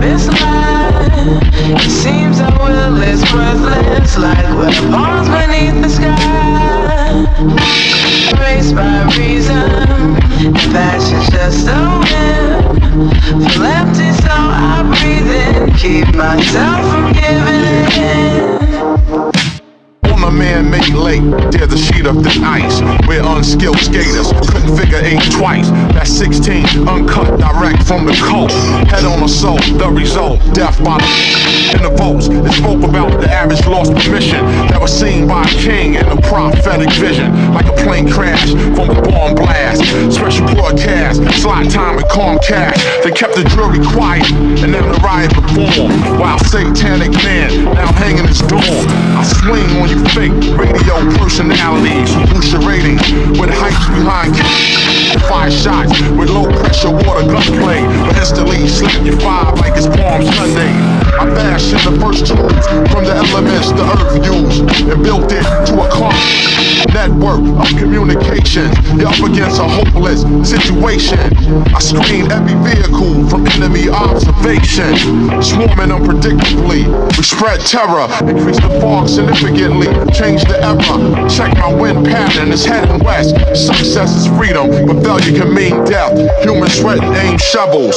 this land. It seems our will is worthless, like we're bombs beneath the sky. Raised by reason, and passion's just a whim. Feel empty, so I breathe in, keep myself from giving in. My man made late, tears a sheet of thin ice. We're unskilled skaters, couldn't figure eight twice. That's 16, uncut, direct from the coast. Head on a soul, the result, death by the in the votes. It spoke about the average lost permission that was seen by a king in a prophetic vision. Like a plane crash from a bomb blast. Special broadcast, slot time and calm cash. They kept the jury quiet, and then the riot performed. While satanic man, now hanging his door. I swing on you fake radio personalities who boost your ratings with hypes behind fire shots with low pressure water gunplay, but instantly slap your vibe like it's Palm Sunday. I bash in the first tools from the elements the earth used and built it to a car network of communication. You're up against a hopeless situation. I screen every vehicle from enemy observation, swarming unpredictably. We spread terror, increase the fog significantly. Change the era, check my wind pattern, it's heading west. Success is freedom, but failure can mean death. Human sweat and aim shovels,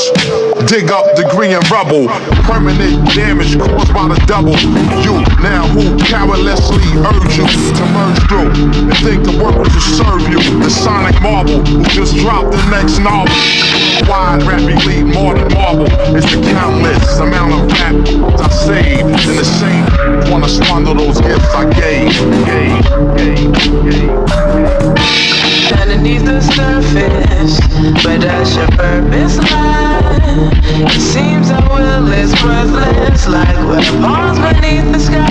dig up debris and rubble. Permanent damage caused by the double. You, now who powerlessly urge you to merge through and think the workers will serve you. The sonic marble who just dropped the next novel. Wide rapidly more than marble. It's the countless amount of rap I saved in the same. Wanna squander those gifts I gave. Underneath the surface, but that's your purpose lie. It seems our will is worthless, like we're bombs beneath the sky.